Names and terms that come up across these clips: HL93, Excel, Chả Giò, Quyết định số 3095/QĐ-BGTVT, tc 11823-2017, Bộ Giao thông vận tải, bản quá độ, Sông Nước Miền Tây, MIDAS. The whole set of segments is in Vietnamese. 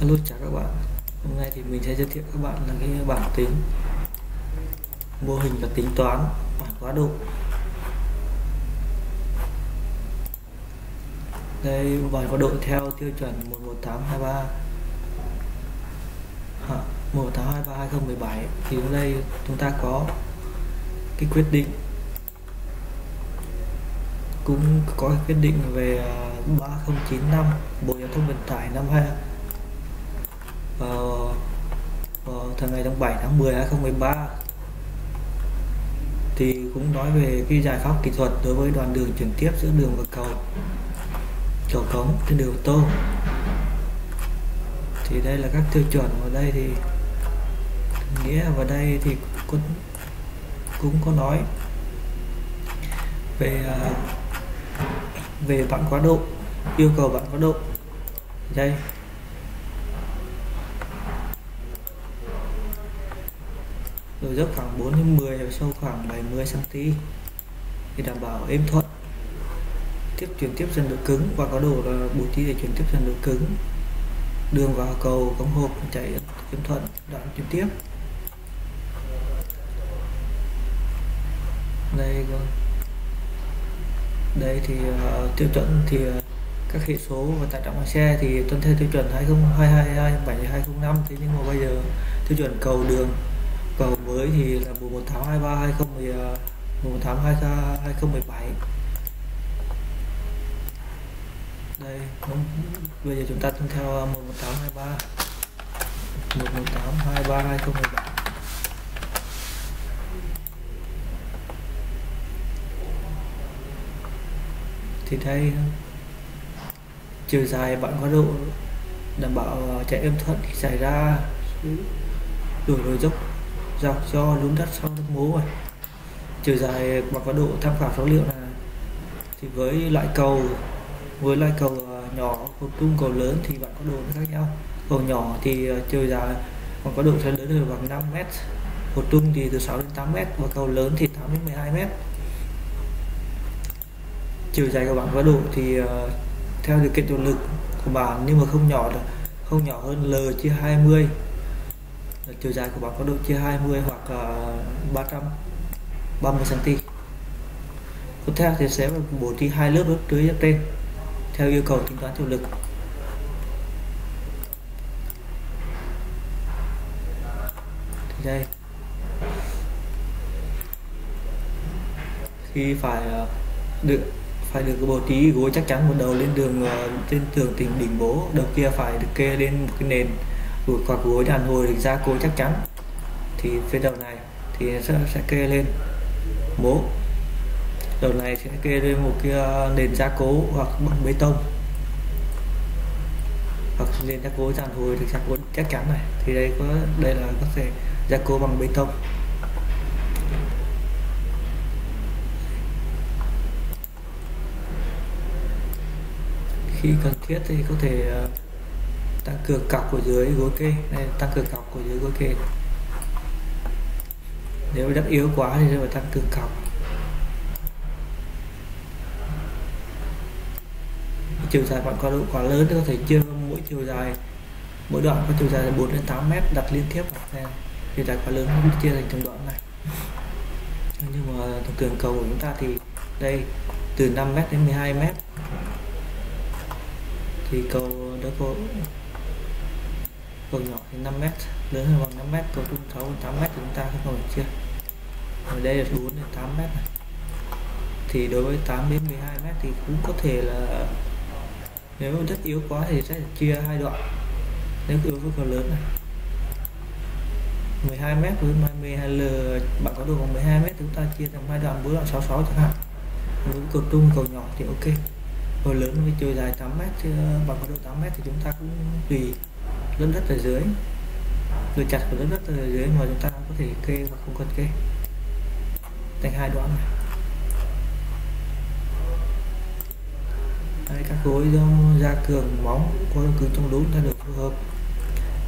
Alo, chào các bạn. Hôm nay thì mình sẽ giới thiệu các bạn là cái bảng tính, mô hình và tính toán bảng quá độ. Đây, bảng quá độ theo tiêu chuẩn 11823/2017 thì hôm nay chúng ta có cái quyết định, cũng có cái quyết định về 3095 Bộ Giao thông Vận tải năm 2017 vào ngày 7/10/2013 thì cũng nói về cái giải pháp kỹ thuật đối với đoạn đường chuyển tiếp giữa đường và cầu cống trên đường tô. Thì đây là các tiêu chuẩn, vào đây thì nghĩa vào đây thì cũng có nói về bảng quá độ, yêu cầu bảng quá độ đây. Độ dốc khoảng 4 đến 10 và sâu khoảng 70 cm để đảm bảo êm thuận. Tiếp chuyển tiếp dần độ cứng và có độ là bố trí để chuyển tiếp dần độ cứng. Đường vào cầu cống hộp chạy êm thuận đoạn chuyển tiếp. Đây thì tiêu chuẩn thì các hệ số và tải trọng xe thì tuân theo tiêu chuẩn 2022/2005. Thế nhưng mà bây giờ tiêu chuẩn cầu mới thì là 11823/2017. Đây, bây giờ chúng ta tuân theo 11823/2017. Thì đây chiều dài bạn có độ đảm bảo chạy êm thuận khi xảy ra đổi lối dốc dọc do lún đất sau nước mố. Chiều dài bằng quá độ tham khảo số liệu là thì với loại cầu nhỏ, cầu trung, cầu lớn thì bạn có độ khác nhau. Cầu nhỏ thì chiều dài bằng quá độ sẽ lớn hơn bằng 5 m, cầu trung thì từ 6 đến 8 m và cầu lớn thì 8 đến 12 m. Chiều dài của bạn quá độ thì theo điều kiện động lực của bạn, nhưng mà không nhỏ hơn L/20. Chiều dài của bạn có độ chia 20 hoặc 330 cm. Tiếp theo thì sẽ bố trí 2 lớp lớp dưới lớp trên theo yêu cầu tính toán chịu lực. Thì đây khi phải được bố trí gối chắc chắn một đầu lên đường trên tường đỉnh bố, đầu kia phải được kê lên một cái nền hoặc gối đàn hồi được gia cố chắc chắn. Thì phía đầu này thì sẽ kê lên bố, đầu này sẽ kê lên một cái nền gia cố hoặc bằng bê tông hoặc nền gia cố đàn hồi được gia cố chắc chắn này. Thì đây là có thể gia cố bằng bê tông. Khi cần thiết thì có thể tăng cường cọc của dưới gối kê này, nếu đất yếu quá thì sẽ phải tăng cường cọc. Chiều dài bạn có độ quá lớn thì có thể chia mỗi đoạn có chiều dài là 4 đến 8 m, đặt liên tiếp này. Chiều dài quá lớn chia thành từng đoạn này. Nhưng mà thông thường cầu của chúng ta thì đây từ 5 m đến 12 m thì cầu đó có. Cầu nhỏ thì 5 m, lớn hơn bằng 5 m, cầu trung 6 đến 8 m thì chúng ta không còn chia. Ở đây là 4 đến 8 m này. Thì đối với 8 đến 12 m thì cũng có thể là nếu rất yếu quá thì sẽ chia 2 đoạn. Nếu yếu với cầu lớn này 12 m với 12 L, bạn có độ bằng 12 m chúng ta chia thành 2 đoạn, 4 đoạn 66 chẳng hạn. Đối với cầu trung, cầu nhỏ thì ok. Cầu lớn với chiều dài 8 m bằng có độ 8 m thì chúng ta cũng tùy lớp đất ở dưới, độ chặt của lớp đất ở dưới mà chúng ta có thể kê và không cần kê thành 2 đoạn này. Đây, các gối do gia cường móng có độ cứng trong đốn đã được phù hợp.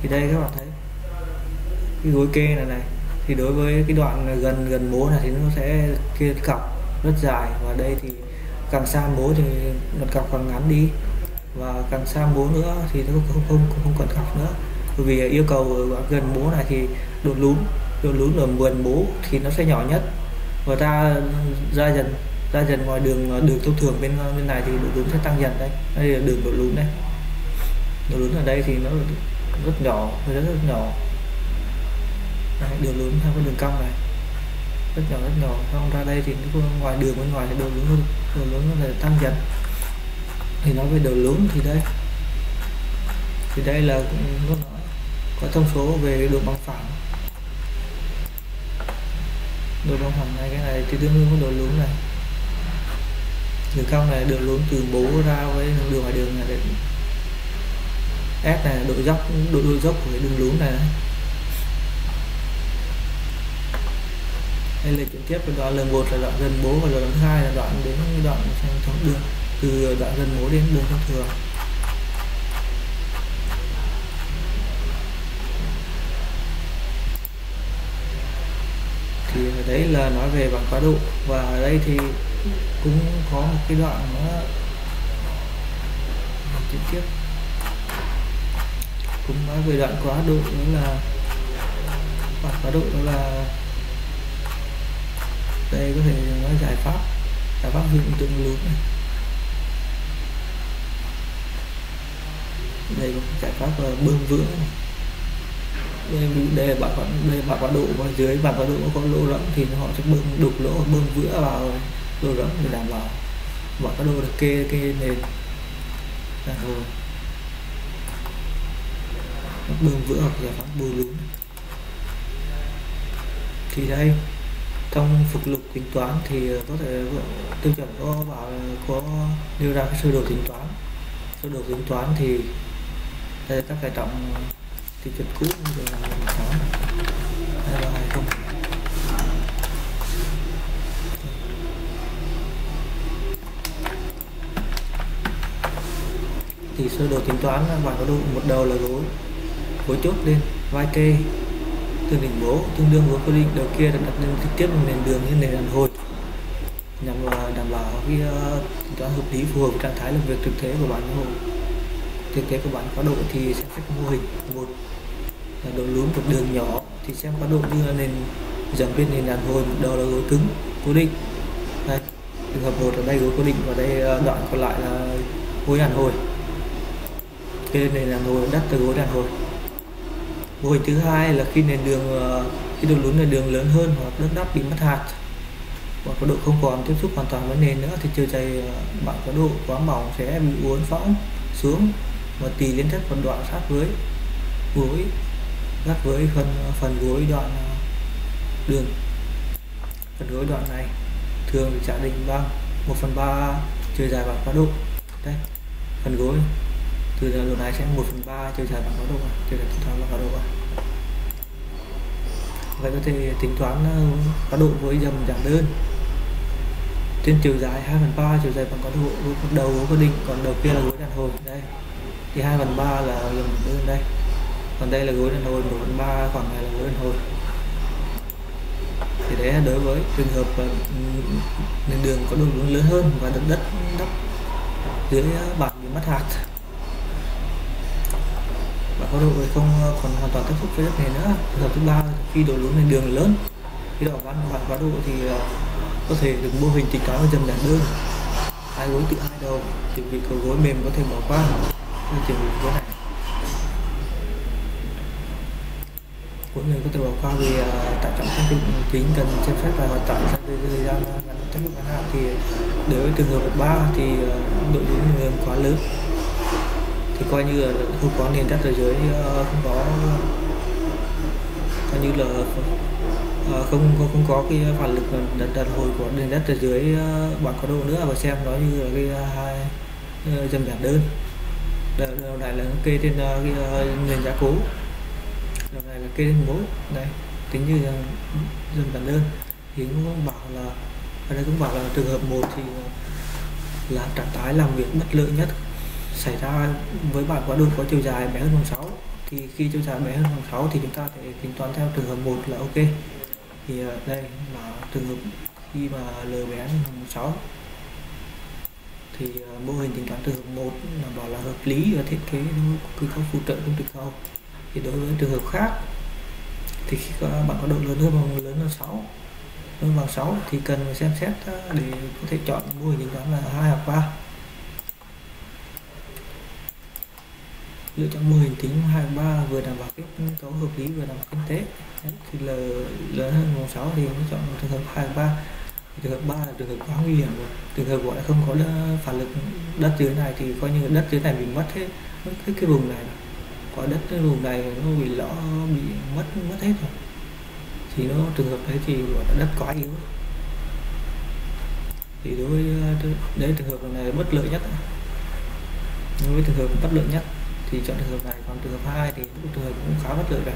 Thì đây các bạn thấy cái gối kê này thì đối với cái đoạn gần mố này thì nó sẽ kê cọc rất dài, và đây thì càng xa mố thì cọc càng ngắn đi. và càng sang bố nữa thì nó không cần gọc nữa, bởi vì yêu cầu gần bố này thì độ lún ở vườn bố thì nó sẽ nhỏ nhất, và ra dần ngoài đường thông thường bên này thì độ lún sẽ tăng dần. Đây là đường độ lún ở đây thì nó rất nhỏ. Đấy, đường lún theo cái đường cong này rất nhỏ, xong ra đây thì ngoài đường bên ngoài thì đường lún nó là tăng dần. Thì nói về đường lún thì đây là cũng có thông số về độ bằng phẳng. Độ bằng phẳng này, cái này thì tương đương với độ lún này. Đường cong này, đường lún từ bố ra với đường ngoài đường này, S này độ dốc của cái đường lún này. Đây là chuyển tiếp từ đoạn L1 là đoạn gần bố, và đoạn 2 là đoạn đến đoạn thông đường, từ đoạn gần bố đến đường thông thường. Thì đấy là nói về bảng quá độ, và ở đây thì cũng có một cái đoạn nó chuyển tiếp cũng nói về đoạn quá độ, đó là bảng quá độ, đó là đây có thể nói giải pháp hiện tượng lún này. Đây là giải pháp bơm vữa này. Đây là bảng quá độ, và dưới bảng quá độ có lỗ rỗng thì họ sẽ bơm vữa vào lỗ rỗng để đảm bảo bảng quá độ được kê nền. Rồi bơm vữa hoặc giải pháp bù lún. Thì đây trong phục lục tính toán thì có thể tiêu chuẩn có nêu ra cái sơ đồ tính toán. Sơ đồ tính toán thì đây các cải trọng tiêu chuẩn cũ như là 2016 hay là 20. Thì sơ đồ tính toán bạn có đủ một đầu là gối chốt lên vai kê từ đỉnh bố tương đương với quy định, đầu kia được đặt lên trực tiếp vào nền đường như nền đàn hồi, nhằm đảm bảo cái toán hợp lý phù hợp với trạng thái làm việc thực tế của bản đồ. Thực tế của bản quá độ thì sẽ cách mô hình một là độ lún một đường nhỏ thì xem quá độ như là nền giảm bên nền đàn hồi, một đầu là gối cứng cố định. Đây, trường hợp một ở đây gối cố định, và đây đoạn còn lại là gối đàn hồi. Cái nền đàn hồi đắt từ gối đàn hồi. Mô hình thứ hai là khi độ lún nền đường lớn hơn hoặc đất đắp bị mất hạt và quá độ không còn tiếp xúc hoàn toàn với nền nữa thì chiều dày bảng quá độ quá mỏng sẽ bị uốn võng xuống và tì lên thất phần đoạn sát với gối, sát với phần gối đoạn đường. Phần gối đoạn này thường được giả định bằng 1/3 chiều dài bảng quá độ. Đây, phần gối từ giờ độ này sẽ 1/3 chiều dài bảng quá độ, chiều dài tính toán bảng quá độ. Vậy có thể tính toán quá độ với dầm giản đơn. Trên chiều dài 2/3 chiều dài bảng quá độ với một đầu gối cố định, còn đầu kia là gối đàn hồi. Đây thì 2/3 là dầm giản đơn đây, còn đây là gối đàn hồi, 1/3 khoảng này là gối đàn hồi. Thì đấy đối với trường hợp nền đường có độ lún lớn hơn và đất đắp dưới bảng bị mất hạt, quá độ không còn hoàn toàn tiếp xúc với đất nền nữa. Trường hợp thứ ba khi độ lún nền đường lớn, khi đỏ bảng quá độ thì có thể được mô hình tính toán với dầm giản đơn. Hai gối tự hai đầu, chỉ vì cầu gối mềm có thể bỏ qua như trường hợp gối này. Gối mềm có thể bỏ qua vì tải trọng xác định tính cần xem xét và hoạt tải trong thời gian ngắn chắc ngắn hạn. Thì đối với trường hợp 3 thì độ lún nền đường quá lớn thì coi như là không có nền đất ở dưới, không có coi như là không có cái phản lực đàn hồi của nền đất ở dưới bảng quá độ nữa, và xem nó như là cái dầm giản đơn. Đầu này là kê trên cái nền giá cố, đầu này là kê trên bố này, tính như là dầm giản đơn. Thì cũng bảo là ở đây cũng bảo là trường hợp 1 thì là trạng thái làm việc bất lợi nhất xảy ra với bảng quá độ có chiều dài bé hơn 6. Thì khi chiều dài bé hơn 6 thì chúng ta sẽ tính toán theo trường hợp 1 là ok. Thì đây là trường hợp khi mà L bé hơn 6 thì mô hình tính toán trường hợp 1 đó là hợp lý và thiết kế cứ khâu phụ trợ công trình cầu. Thì đối với trường hợp khác thì khi bạn có độ lớn hơn bằng lớn bằng 6 thì cần phải xem xét để có thể chọn mô hình tính toán là 2 hoặc 3. Lựa chọn mô hình tính 2 hoặc 3 vừa đảm bảo kết cấu hợp lý vừa đảm bảo kinh tế. Thì lớn hơn bằng 6 thì mình chọn trường hợp 2 hoặc 3. Trường hợp 3 là trường hợp quá nguy hiểm rồi, trường hợp gọi là không có phản lực đất dưới này thì coi như đất dưới này bị mất hết cái vùng này, có đất cái vùng này nó bị lõ bị mất hết rồi, thì nó trường hợp đấy thì gọi là đất quá yếu. Thì đối với đấy trường hợp này bất lợi nhất, đối với trường hợp bất lợi nhất thì chọn trường hợp này, còn trường hợp 2 thì trường hợp cũng khá bất lợi này.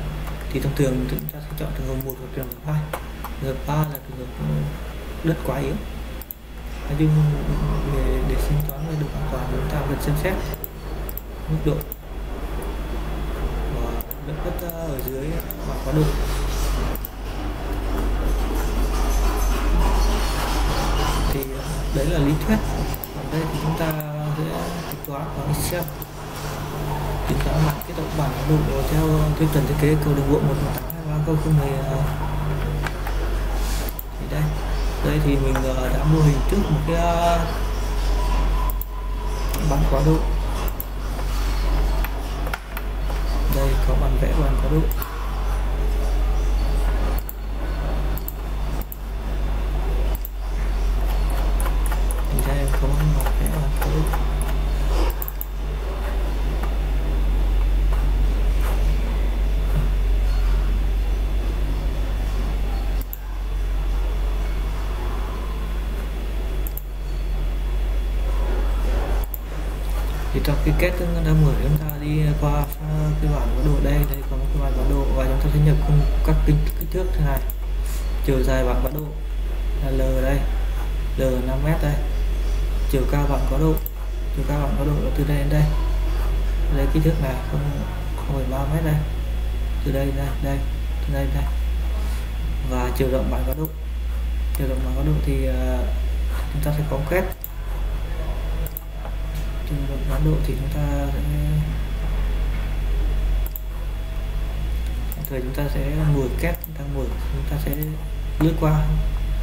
Thì thông thường chúng ta sẽ chọn trường hợp 1 hoặc trường hợp 2. Trường hợp 3 là trường hợp đất quá yếu. Nói chung để tính toán về độ an toàn chúng ta cần xem xét mức độ và đất đất ở dưới và quá độ. Thì đấy là lý thuyết. Còn đây thì chúng ta sẽ tính toán bằng Excel. Tính toán lại cái bản đồ theo tiêu chuẩn thiết kế cầu đường bộ 118/2017. Thì đây thì mình đã mô hình trước một cái bản quá độ. Đây có bản vẽ bản quá độ. Đây có bản vẽ bản quá độ. Thì trong cái kết đã mở chúng ta đi qua cái bản quá độ, đây có một cái bản quá độ và chúng ta sẽ nhập các kích thước thế này. Chiều dài bản quá độ là L đây, L 5m đây. Chiều cao bản quá độ, chiều cao bản quá độ là từ đây đến đây. Đây kích thước này không 3m đây. Từ đây ra đây, từ đây đây. Và chiều rộng bản quá độ. Chiều rộng bản quá độ thì chúng ta sẽ có kết quá độ thì chúng ta sẽ mồi kép, chúng ta sẽ lướt qua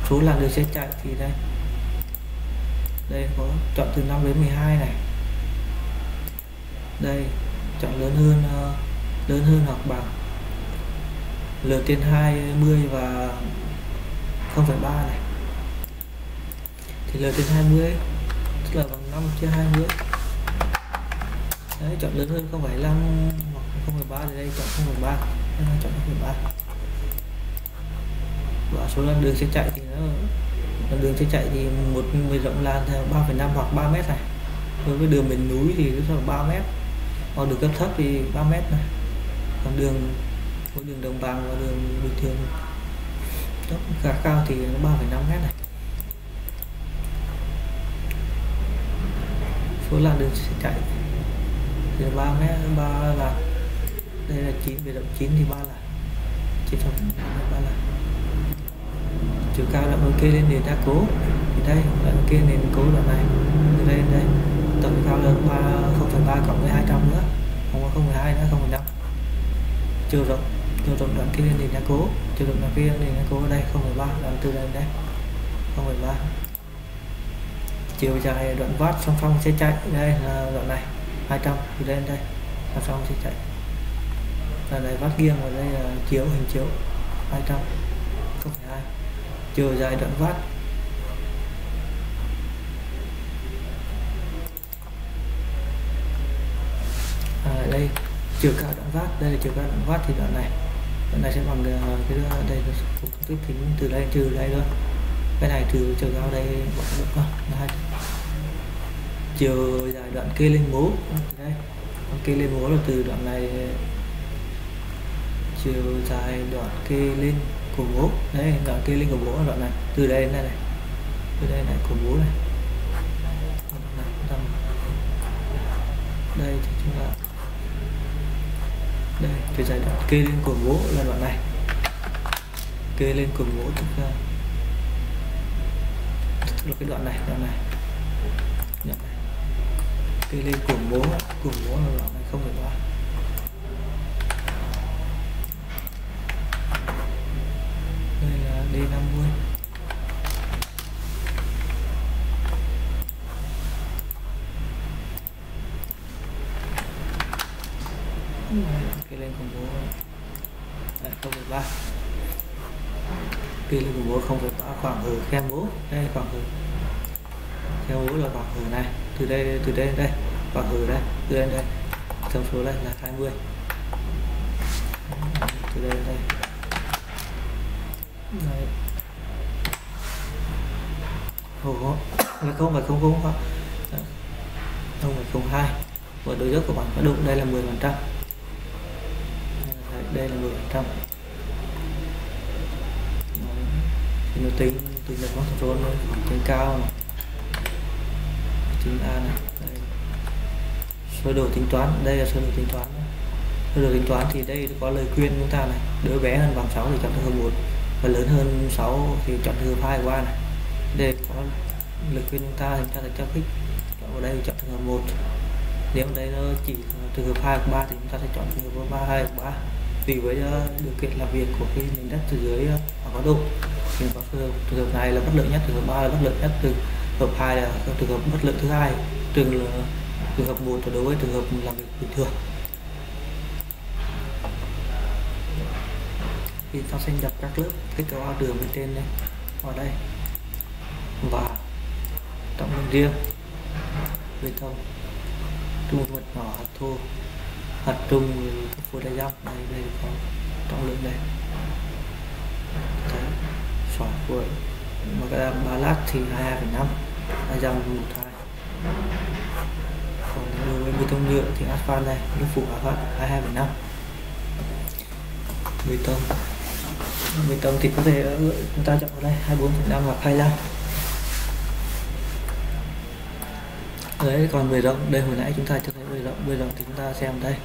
số làn đường xe chạy thì đây có chọn từ 5 đến 12 này, đây chọn lớn hơn hoặc bằng lớn trên 20 và 0,3 này, thì lớn trên 20 tức là bằng 5/20. Đấy, chọn lớn hơn 0,5 hoặc 0,3 thì đây chọn 0,3, và số lần đường sẽ chạy thì một mình rộng làn theo 3,5 hoặc 3 mét này. Đối với đường miền núi thì nó là 3 mét, còn đường cấp thấp thì 3 mét này. Còn đường đồng bằng và đường bình thường cấp khá cao thì nó 3,5 mét này. Số làn đường sẽ chạy thì 3 là đây là 9 về rộng 9 thì 3 là 9 phần 3 là chiều cao đoạn ok lên nền đá cố thì đây đoạn ok nền cố đoạn này từ đây đây tổng cao là 0,3 cộng với 200 nữa, không có 0,2 nữa, 0,5. Chiều rộng đoạn kia lên nền đá cố, chiều rộng đoạn kia lên nền đá cố đây 0,3, đoạn từ đây đây 0,3. Chiều dài đoạn vát song song sẽ chạy đây là đoạn này 200 từ đây đây song song sẽ chạy là này vát nghiêng và đây là chiếu hình chiếu 200 0,2. Chiều dài đoạn vát đây chiều cao đoạn vát, đây là chiều cao đoạn vát thì đoạn này sẽ bằng cái đây cũng tính từ đây trừ đây thôi, cái này trừ chiều cao đây bỏ qua. Chiều dài đoạn kia lên mố, đây đoạn kia lên mố là từ đoạn này, chiều dài đoạn kia lên của mố, đấy đoạn kia lên của mố là đoạn này từ đây đến đây này, từ đây này của mố này. Đây thì chúng ta đây chiều dài đoạn kia lên của mố là đoạn này, kia lên của mố tức là cái đoạn này Cây lên cuồng bố là không phải qua. Đây là D50. Cây lên cuồng bố là 0,3. Cây lên cuồng bố không phải qua khoảng hở khe bố. Đây khoảng hở. Theo bố là khoảng hở này, từ đây đến đây, khoảng hở đây, từ đây đến đây, thông số đây là 20, từ đây đến đây, đấy. Ồ, là 0,02 và độ dốc của bạn có đụng đây là 10%, đây là 10%, thì nó tính được món thông số nó tính cao này. A này. Đây. Sơ đồ tính toán, đây là sơ đồ tính toán. Sơ đồ tính toán thì đây có lời khuyên chúng ta này, đứa bé hơn bằng 6 thì chọn trường hợp 1 và lớn hơn 6 thì chọn trường hợp 2 qua này. Đây có lời khuyên chúng ta thì chúng ta sẽ cho kích. Chọn vào đây thì chọn trường hợp 1. Nếu ở đây nó chỉ trường hợp 2 hoặc 3 thì chúng ta sẽ chọn trường hợp 3 2 hoặc 3. Tùy với điều kiện làm việc của cái nền đất từ dưới có độ. Thì có trường hợp này là bất lợi nhất, trường hợp 3 là bất lợi nhất, trường hợp 2 là trường hợp bất lợi thứ hai, trường hợp 1 đối với trường hợp làm việc bình thường. Khi ta sẽ nhập các lớp kết cấu ao đường bên trên đây, vào đây và trọng lượng riêng bê tông trung vật nhỏ hạt thô hạt trung phôi đa dọc đây, đây có trọng lượng đây xoắn cuối mà cái ba lát thì 22,5 200 một thai. Còn đối với bê tông nhựa thì asphalt này nó phủ asphalt 22,5. Bê tông thì có thể chúng ta chọn vào đây 24,5 hoặc 25. Đấy, còn bề rộng đây hồi nãy chúng ta chưa thấy bề rộng thì chúng ta xem đây.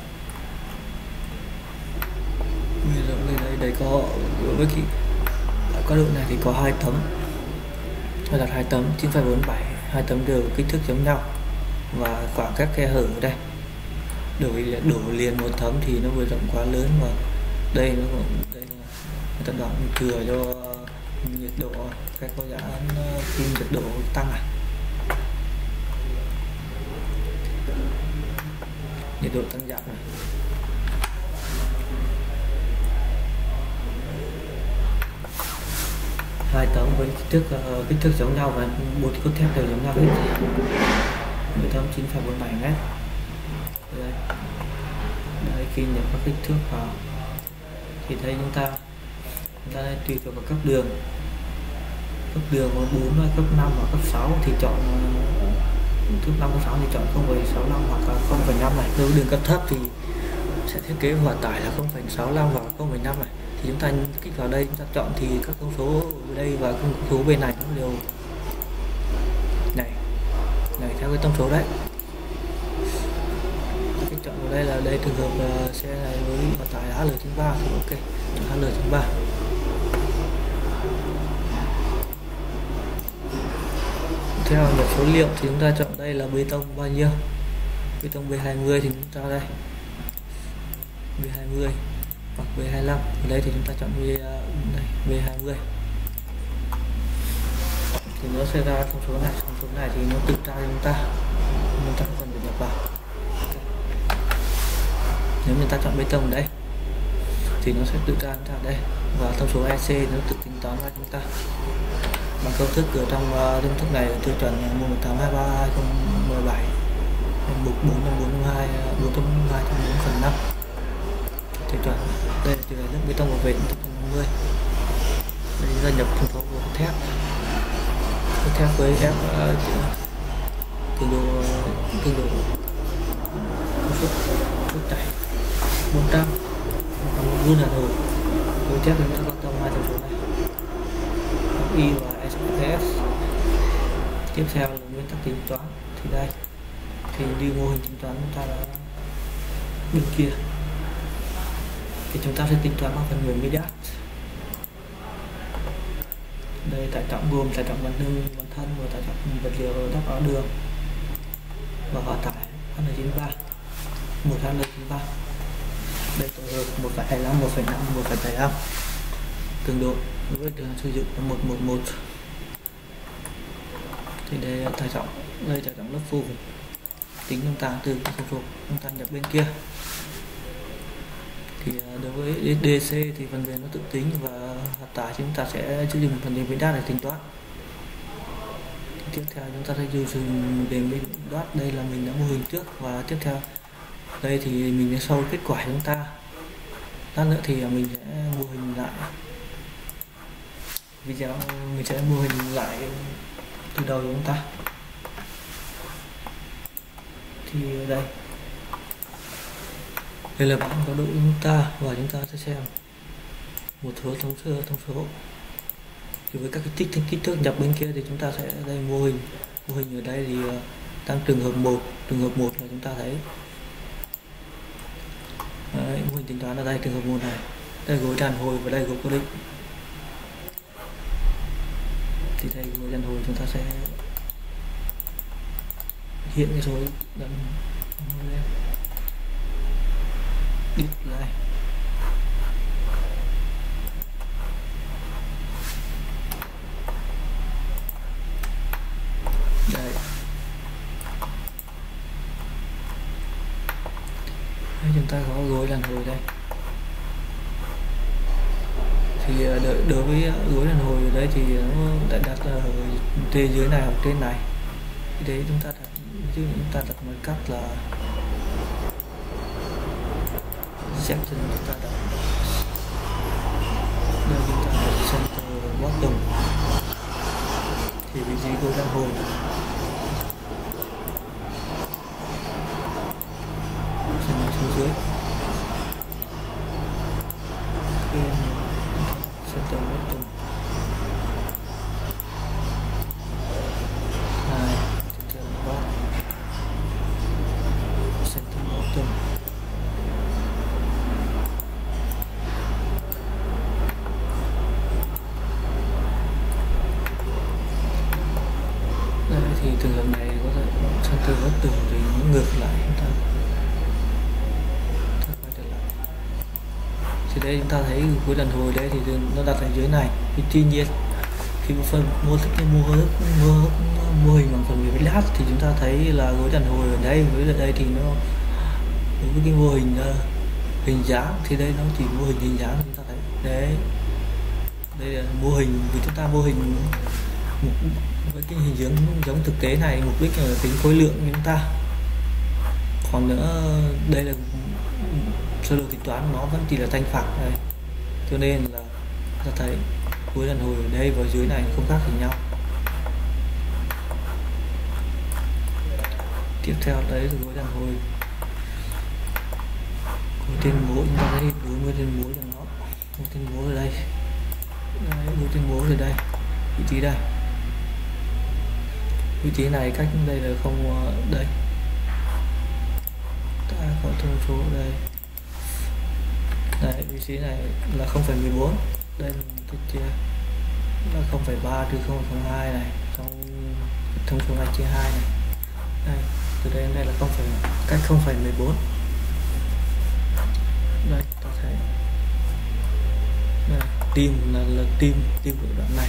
Bề rộng đây có đối với cái độ này thì có 2 tấm. Tôi đặt 2 tấm 9,47, 2 tấm đều kích thước giống nhau và khoảng các khe hở ở đây đổ liền một tấm thì nó vừa rộng quá lớn, mà đây nó cũng đây là người ta đóng cửa cho nhiệt độ các có giá khi nhiệt độ tăng này, nhiệt độ tăng giảm này. Hai tấm với kích thước giống nhau và một cốt thép đều giống nhau hết. 19,47 mét. Đây khi nhập các kích thước vào thì thấy chúng ta đây tùy thuộc vào cấp đường có 4, cấp 5 và cấp 6 thì chọn cấp 5 cấp 6 thì chọn 0,65 hoặc 0,5 này. Nếu đường cấp thấp thì sẽ thiết kế hòa tải là 0,65 hoặc 0,5 này. Thì chúng ta kích vào đây, chúng ta chọn thì các thông số ở đây và thông số bên này cũng đều này theo cái thông số đấy. Cái chọn vào đây là đây trường hợp xe này với vận tải HL93 thì ok, HL93. Theo nhập số liệu thì chúng ta chọn đây là bê tông bao nhiêu, bê tông B20 thì chúng ta đây B20 hoặc B25, ở đây thì chúng ta chọn B20 thì nó sẽ ra thông số này thì nó tự tra cho chúng ta không cần phải nhập vào. Nếu người ta chọn bê tông đấy thì nó sẽ tự tra chúng ta đây và thông số EC nó tự tính toán ra chúng ta bằng công thức ở trong công thức này tiêu chuẩn 1823/2017 442/4.5 tiêu chuẩn. Đây là lớp bê tông bảo vệ 50. Đây là nhập thông số của thép. Cốt thép với ép cường độ công suất lúc tải 400 và 1 vun hạt hồi. Cốt thép chúng ta quan tâm hai thông số này. Y và SPS. Tiếp theo là nguyên tắc tính toán. Thì đây thì như mô hình tính toán chúng ta đã bên kia. Thì chúng ta sẽ tính toán bằng phần mềm MIDAS. Đây tải trọng gồm tải trọng bản thân và tải trọng vật liệu đắp áo đường và hỏa tải. 123 đây tổ hợp 1,25 1,5 1,75 tương đương với trường sử dụng 111 thì để tải trọng đây tải trọng lớp phủ tính nông tàng từ phụ thuộc nông tàng nhập bên kia thì đối với DC thì phần mềm nó tự tính và hạt tải chúng ta sẽ sử dụng phần mềm biến đát để tính toán. Tiếp theo chúng ta sẽ dùng đến biến đát, đây là mình đã mô hình trước và tiếp theo đây thì mình sẽ sau kết quả chúng ta lát nữa thì mình sẽ mô hình lại video, mình sẽ mô hình lại từ đầu chúng ta thì đây là bảng tọa độ chúng ta và chúng ta sẽ xem một số thông số thì với các cái kích thước nhập bên kia thì chúng ta sẽ đây mô hình ở đây thì tăng trường hợp 1 là chúng ta thấy. Đấy, mô hình tính toán ở đây trường hợp 1 này, đây gối đàn hồi và đây gối cố định thì đây gối đàn hồi chúng ta sẽ hiện cái số đàn hồi lên đít này đây. Chúng ta có gối đàn hồi đây thì đối với gối đàn hồi ở đây thì nó đã đặt ở dưới này hoặc trên này thì đấy chúng ta đặt một cách là section, chúng ta đặt đây chúng ta đặt center bottom thì vị trí gối đàn hồi dưới thì trường hợp này có thể center bottom thì nó ngược lại chúng ta. Thì đây chúng ta thấy cuối đàn hồi đây thì nó đặt ở dưới này thì, tuy nhiên khi mô hình bằng phần mềm lát thì chúng ta thấy là gối đàn hồi ở đây với đây thì nó đối với cái mô hình hình dáng thì đây nó chỉ mô hình hình dáng chúng ta thấy đấy, đây là mô hình vì chúng ta mô hình với cái hình dáng giống thực tế này, mục đích là tính khối lượng của chúng ta, còn nữa đây là sơ đồ tính toán nó vẫn chỉ là thanh phẳng đây, cho nên là ta thấy cuối đàn hồi ở đây và dưới này không khác gì nhau. Tiếp theo đấy là cuối đàn hồi của tên bố, chúng ta thấy đối với tên bố là nó tên bố ở đây, đối tên bố ở đây vị trí đây, vị trí này cách đây là không đây ta có thông số đây. Đây, vị trí này là 0,14, đây mình thích chia là 0,3 trừ 0,2 này, trong thông số này chia 2 này, đây từ đây đến đây là 0, cách 0,14 đây ta thấy đây, tim là tim của đoạn này,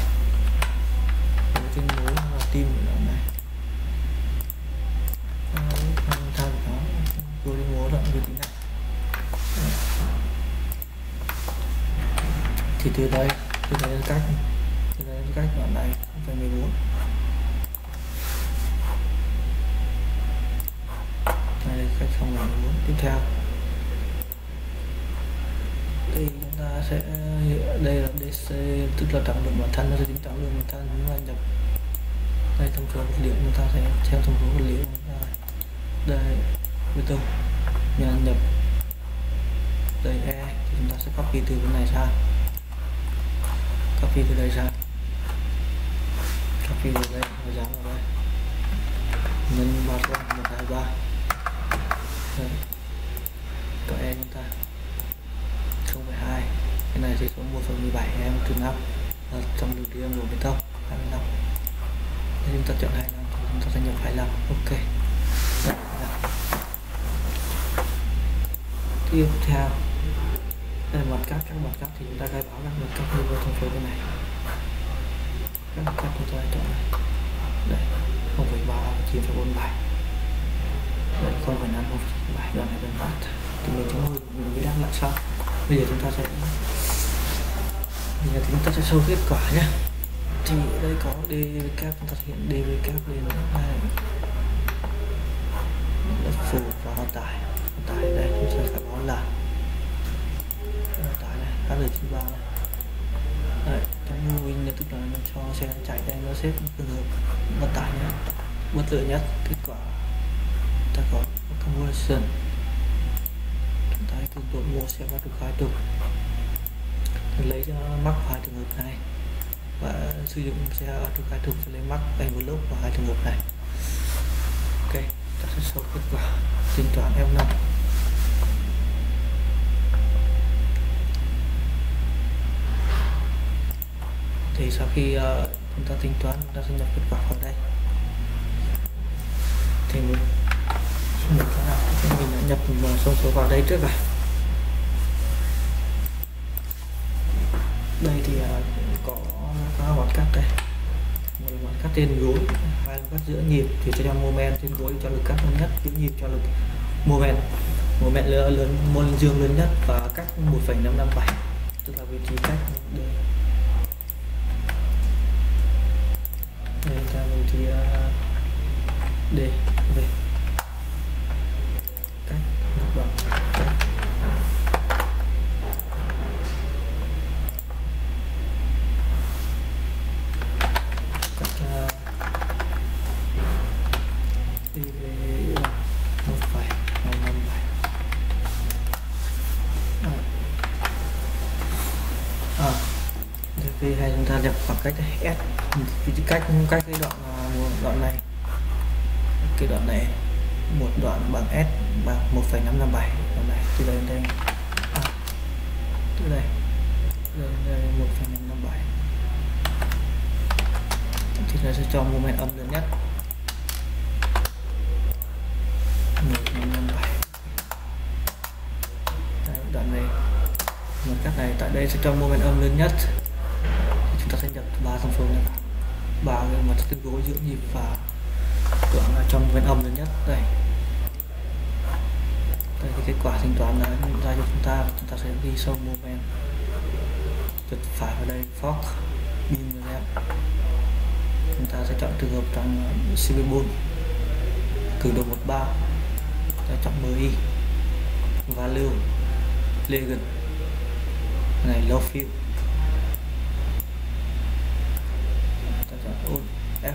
tim nối là tim của đoạn này, thay nó rồi đi múa đoạn vị trí này. Thì từ đây cách đoạn này 0,14 này là cách 0,14. Tiếp theo thì chúng ta sẽ đây là DC tức là trọng lượng bản thân, nó sẽ tính trọng lượng bản thân chúng ta nhập đây thông số vật liệu, chúng ta sẽ xem thông số vật liệu đây bê tông nhập đây E thì chúng ta sẽ copy từ bên này ra, copy từ đây ra, copy từ đây và dán vào đây, nhân 3 123 đây có em chúng ta 0,2, cái này thì có 1/17 em trừ 5 trong đường riêng của bê tông 25, chúng ta chọn 25 chúng ta sẽ nhập 25, ok. tiếp theo. Đây là mặt cáp, các mặt cáp thì chúng ta khai báo các mặt cáp như vô thông số bên này, các mặt cáp của tôi chọn này, đây 0,3 9,47, đây 0,5 0,7, đoạn này bên bát thì mình chúng mình đang lại sau. Bây giờ chúng ta sẽ sâu kết quả nhé. Thì ở đây có DVK, chúng ta hiện DVK lên này đất phù và vận tải. Vận tải đây chúng ta phải báo là vận tải này, các lời 93 này. Đấy, trong win tức là nó cho xe chạy đây, nó xếp trường hợp vận tải nhé, bất lợi nhất. Kết quả ta có conversion, chúng ta cường độ mua xe bắt được khai trục, lấy cho mắc hai trường hợp này và sử dụng xe trục khai trục lấy mắc đây một lúc và hai trường hợp này. Ok, ta sẽ số kết quả tính toán F5. Thì sau khi chúng ta tính toán, ta sẽ nhập kết quả vào đây. Thì mình thế nào thì mình đã nhập xong số vào đây trước rồi. Đây thì có các mặt cắt đây, một mặt cắt trên gối, hai mặt cắt giữa nhịp thì cho moment trên gối cho lực cắt lớn nhất, giữa nhịp cho lực moment lớn môn dương lớn nhất và cắt 1,557, tức là vị trí cắt đây. Đây là vị trí D về cắt bằng hay chúng ta nhập khoảng cách này, S thì cách cái đoạn này, cái đoạn này một đoạn bằng S bằng 1,557, đoạn này từ đây đây từ đây đây 1,557 thì nó sẽ cho moment âm lớn nhất 1,557. Đoạn này một cách này tại đây sẽ cho moment âm lớn nhất. Ta sẽ nhập 3 thông số này, 3 cái mặt tương đối giữa nhịp và đoạn là trong bên âm lớn nhất. Đây đây thì kết quả tính toán là chúng ta sẽ ghi sâu moment chuột phải vào đây fork pin rồi đấy. Chúng ta sẽ chọn trường hợp trong cbon cử độ 13, ta chọn mi và lưu legend này low field F.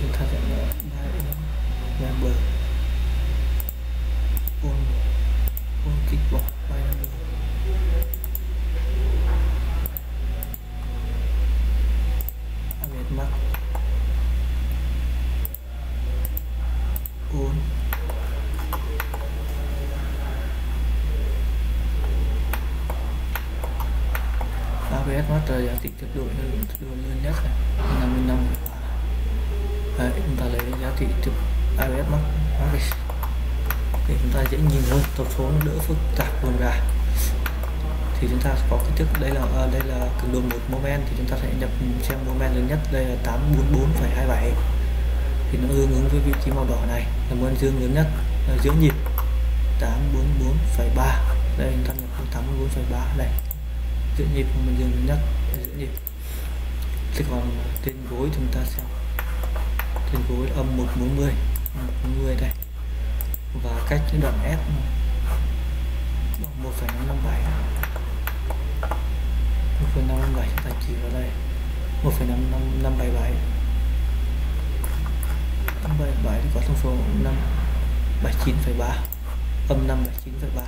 Chúng ta sẽ mở member on kickbox by number. I made mark on ABS master giá trị tuyệt đối lớn nhất này 55. Đấy, chúng ta lấy giá trị trực ABS max để chúng ta dễ nhìn hơn, tập số nó đỡ phức tạp hơn ra. Thì chúng ta có cái thức đây là cường độ một moment thì chúng ta sẽ nhập xem moment lớn nhất đây là 844,27 thì nó tương ứng với vị trí màu đỏ này là môn dương lớn nhất là giữa nhịp 844,3. Đây chúng ta nhập 844,3 đây. Giữa nhịp mình dừng nhất giữa nhịp. Thế còn trên gối chúng ta xem trên gối âm 140 đây và cách cái đoạn S bằng 1,557 chúng ta chỉ vào đây 1,557 thì có thông số 579,3 âm 579,3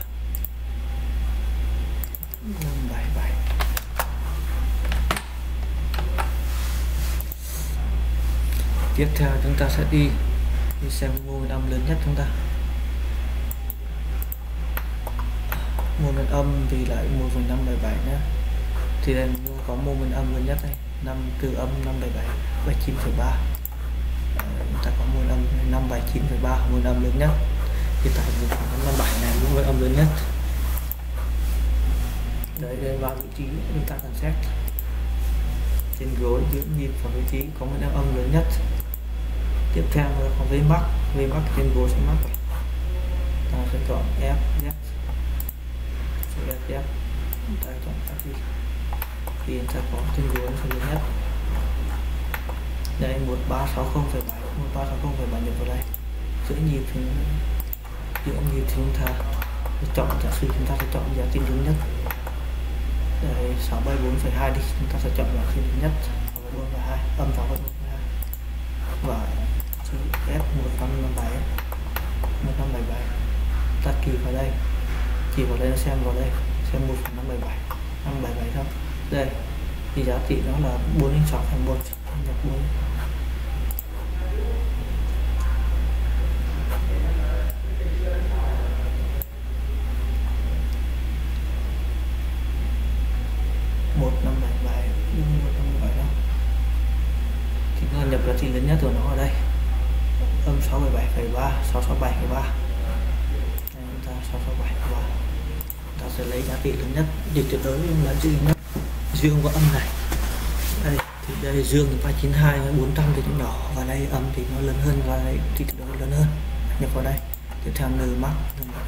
577. Tiếp theo chúng ta sẽ đi xem moment âm lớn nhất chúng ta. Moment âm thì lại 1,577 nhé. Thì đây có moment âm lớn nhất đây năm từ âm 577 79,3. Chúng ta có môn âm 579,3 môn âm lớn nhất. Hiện tại vùng khoảng 57 này môn âm lớn nhất. Đấy, đây vào vị trí chúng ta cần xét trên gối giữ nhịp vào vị trí có môn âm lớn nhất. Tiếp theo là có vế mắc trên gối sẽ mắc. Ta sẽ chọn F, F. Chúng ta chọn F thì ta có trên gối sẽ lớn nhất. Đây 1360,7 nhập vào đây. Giữ nhịp thì chúng ta chọn giá trị lớn nhất. Đây 674,2 đi, chúng ta sẽ chọn giá trị lớn nhất 674,2 âm 674,2 và chữ F157 157 ta chỉ vào đây nó xem 1,577 577 thôi. Đây thì giá trị nó là 406,1 nhập 4. Nhập giá trị lớn nhất của nó ở đây âm 677,3 667,3. Chúng ta 667,3 ta sẽ lấy giá trị lớn nhất, dịch tuyệt đối là dương nhất, dương có âm này. Đây thì đây dương 392 400 thì nó nhỏ, và đây âm thì nó lớn hơn, và đây thì tuyệt đối lớn hơn, nhập vào đây. Tiếp theo n mắc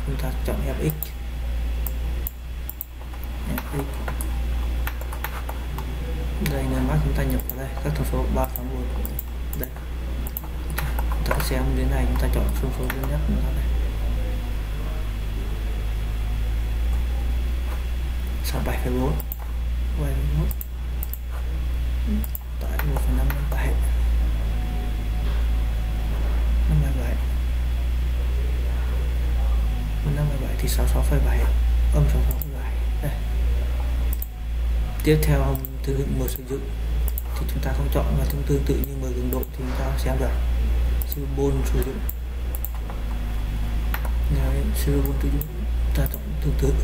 chúng ta chọn fx đây là mắc chúng ta nhập vào đây các thông số 381 đây. Chúng ta xem đến này chúng ta chọn thông số lớn nhất của nó này 67,4 tại 1,577 157 thì 66,7 âm 66,7 đây. Tiếp theo từ hữu mở sử dụng thì chúng ta không chọn, và tương tự như mở cường độ thì chúng ta xem được symbol sử dụng. Đấy, symbol sử dụng ta chọn tương tự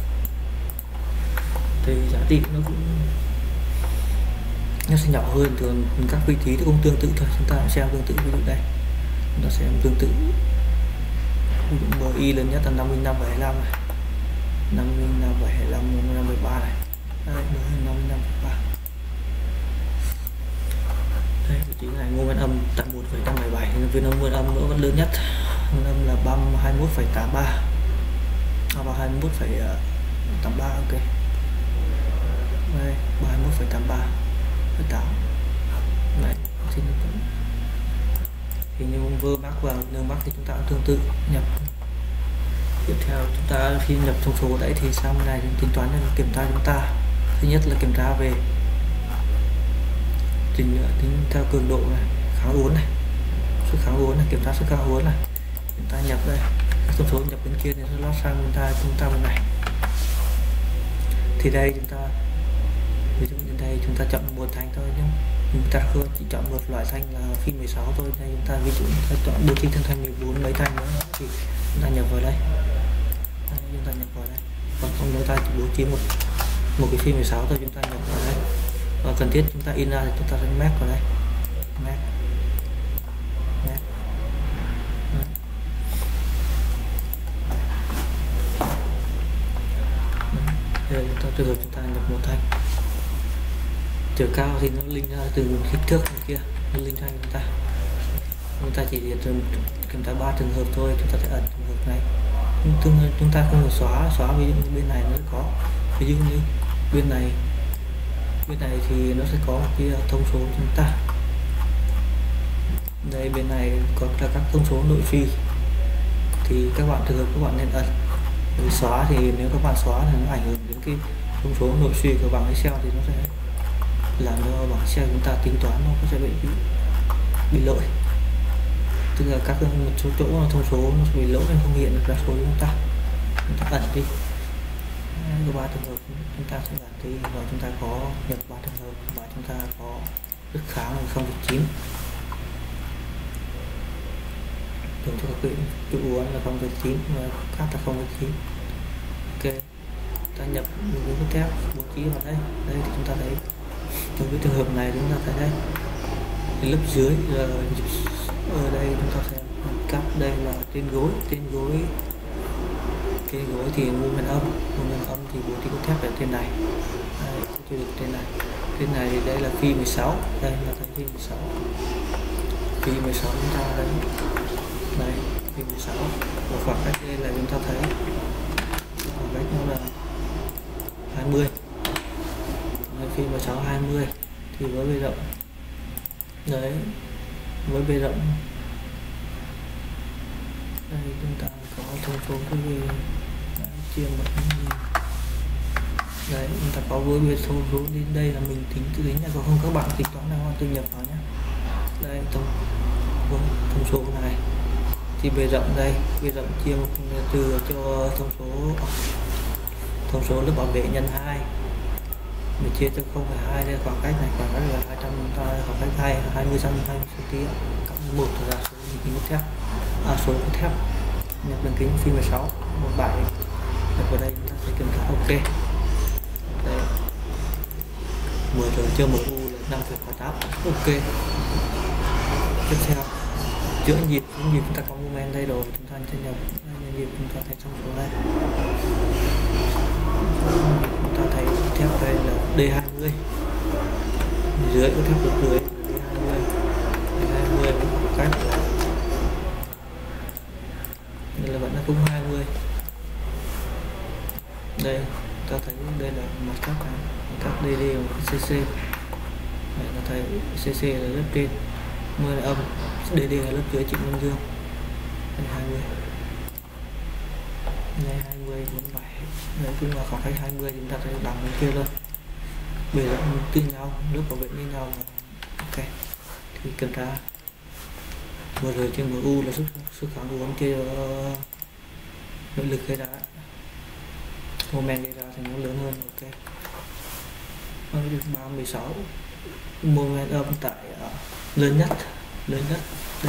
thì giá trị nó cũng nó sẽ nhỏ hơn thường các vị trí cũng tương tự thôi. Chúng ta xem tương tự, ví dụ đây chúng ta xem tương tự mi lớn nhất là 55,75 này 55,75 này đây 55,3. Đây chính là nguyên âm tại 1,577 thì nguyên âm nữa vẫn lớn nhất. Nguyên âm là 21,83 và 21,83 ok. Đây 21,83 này thì như vơ mắc vào nơ mắc thì chúng ta cũng tương tự nhập. Tiếp theo chúng ta khi nhập thông số đấy thì sang này tính toán là kiểm tra chúng ta thứ nhất là kiểm tra về tính theo cường độ này, kháng uốn này, sức kháng uốn này, kiểm tra sức kháng uốn này. Chúng ta nhập đây thông số nhập bên kia thì nó lót sang chúng ta bên này. Thì đây chúng ta ví dụ như đây chúng ta chọn một thanh thôi nhé, chúng ta không chỉ chọn một loại thanh là phi 16 thôi. Đây chúng ta ví dụ chúng ta chọn bố trí thân thanh 14 mấy thanh nữa thì chúng ta nhập vào đây. Còn không chúng ta bố trí một cái phi 16 thôi, chúng ta nhập vào đây. Và cần thiết chúng ta in ra thì chúng ta đánh mét vào đây, mét. Đây chúng ta trường hợp chúng ta nhập một thanh chiều cao thì nó linh ra từ kích thước kia, nó linh thanh chúng ta chỉ kiểm tra 3 trường hợp thôi. Chúng ta sẽ ẩn trường hợp này, chúng ta không được xóa. Ví dụ bên này nó có, ví dụ như bên này thì nó sẽ có cái thông số chúng ta đây, bên này có là các thông số nội phi thì các bạn thường các bạn nên ẩn. Nếu xóa thì nếu các bạn xóa thì nó ảnh hưởng đến cái thông số nội phi của bảng Excel, thì nó sẽ làm cho bảng Excel chúng ta tính toán nó sẽ bị lỗi, tức là các một số chỗ thông số nó bị lỗi nên không hiện được ra số chúng ta ẩn đi. Ba trường hợp chúng ta sẽ đạt thì và chúng ta có nhập 3 trường hợp và chúng ta có rất kháng 0,9 đường cho các vị chữ uốn là 0,9 và khác là 0,9 ok. Ta nhập một cái thép bố trí vào đây thì chúng ta thấy Trong cái trường hợp này chúng ta thấy đây, lớp dưới là ở đây chúng ta sẽ cắt, đây là trên gối thì mô men âm thì bố trí cốt thép ở trên này, chưa được trên này thì đây là phi 16, đây là phi 16 chúng ta thấy đây, phi 16 và khoảng cách đây là chúng ta thấy khoảng cách nó là 20, phi 16 20 thì với bề rộng đấy, với bề rộng đây chúng ta có thông số cái gì chia một đấy, chúng ta có với bề thông số đến đây là mình tính từ tính nha, còn không các bạn tính toán nào tự nhập vào nhé. Đây thông số này thì bề rộng đây, bề rộng chia một trừ cho thông số lớp bảo vệ nhân 2 mình chia cho 0,2, đây khoảng cách này khoảng cách là 200, khoảng cách 20 cm cộng 1 là số kính thép, số kính thép nhập đường kính phi 16 17, nhập vào đây chúng ta sẽ kiểm tra ok. Đây 10 rồi chưa, 1 u là 5,8 ok. Tiếp theo giữa nhịp, chúng ta có moment đây rồi chúng ta sẽ nhập nhịp, chúng ta thấy trong số này chúng ta thấy thép đây là D20 dưới, có thép được dưới D20 khoảng cách là vẫn là cũng 20. Đây ta thấy đây là mặt thép này, mặt thép DD và CC này, ta thấy CC là lớp trên, mưa là âm, DD là lớp dưới trịnh Đông Dương. Đây 20 này, 20 47, nói chung là khoảng cách 20 chúng ta sẽ bằng bên kia luôn, bề rộng tương nhau, nước bảo vệ như nhau rồi. Ok thì kiểm tra vừa rồi trên MU là sức kháng của bóng kia, nội lực gây ra, moment gây ra thì nó lớn hơn. Ok 36 moment âm tại lớn nhất, đây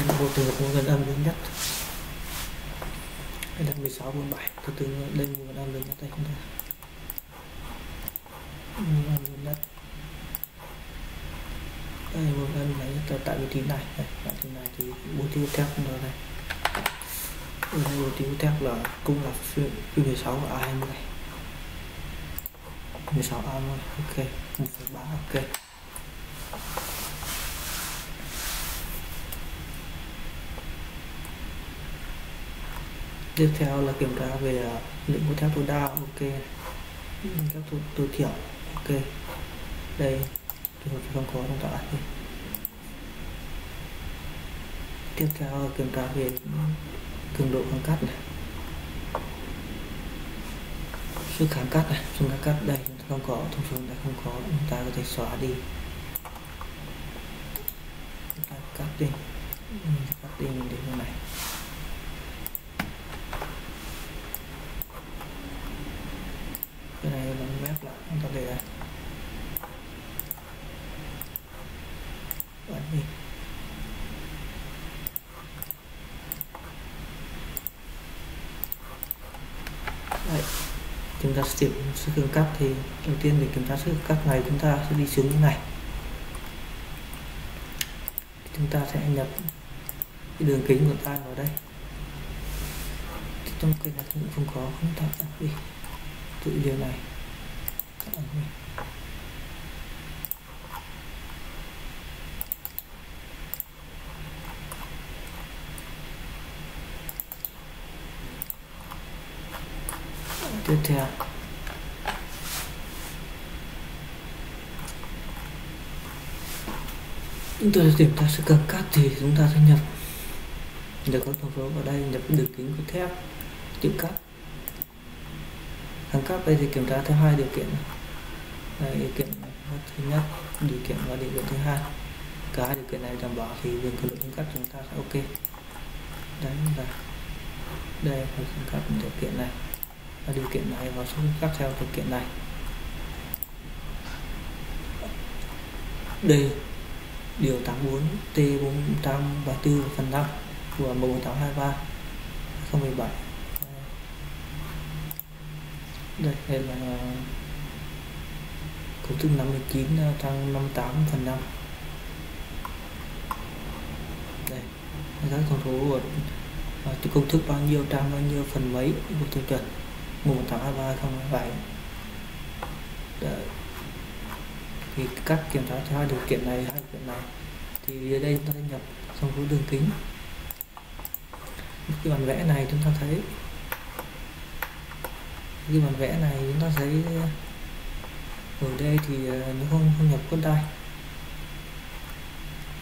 là một trường hợp moment âm lớn nhất. Đây là 16 17 từ từ lên một âm lớn nhất đây, chúng ta âm lớn nhất đây, một âm này tại vị trí này, tại vị trí này thì bố trí thép rồi này, bố trí thép là cung là phi 16 và A20 16 A20 ok 1,3 ok. Tiếp theo là kiểm tra về lượng của thép tối đa, ok, các tối thiểu, ok, đây không có trong tả. Tiếp theo là kiểm tra về cường độ kháng cắt này, sức kháng cắt này, sức kháng cắt đây không có, thông số này không có, chúng ta có thể xóa đi, cắt đi đến chỗ này. Đấy, chúng ta sẽ sức cường cắt thì đầu tiên để kiểm tra sức cắt này chúng ta sẽ đi xuống như này, chúng ta sẽ nhập cái đường kính của ta vào đây, trong cái này cũng không có, không tạo đi tự điều này tiếp theo. Chúng tôi sẽ kiểm tra sự căng cắt thì chúng ta sẽ nhập để có thông số vào đây, nhập đường kính của thép, chữ cắt, hàng cắt đây thì kiểm tra theo hai điều kiện này, điều kiện thứ nhất, điều kiện và điều kiện thứ hai, cả hai điều kiện này đảm bảo thì đường kính cắt chúng ta sẽ ok. Đấy là đây hàng cắt điều kiện này, điều kiện này và số khác theo điều kiện này. Đây điều 84 T434 phần 5 của 14823/2017. Đây là cấu trúc 59 tăng 58%. Đây, các con số công thức bao nhiêu, trang bao nhiêu, phần mấy của tiêu chuẩn 11823/2017. Thì các kiểm tra cho hai điều kiện này, thì đây chúng ta nhập xong số đường kính. Cái bản vẽ này chúng ta thấy ở đây thì nó không nhập cốt đai.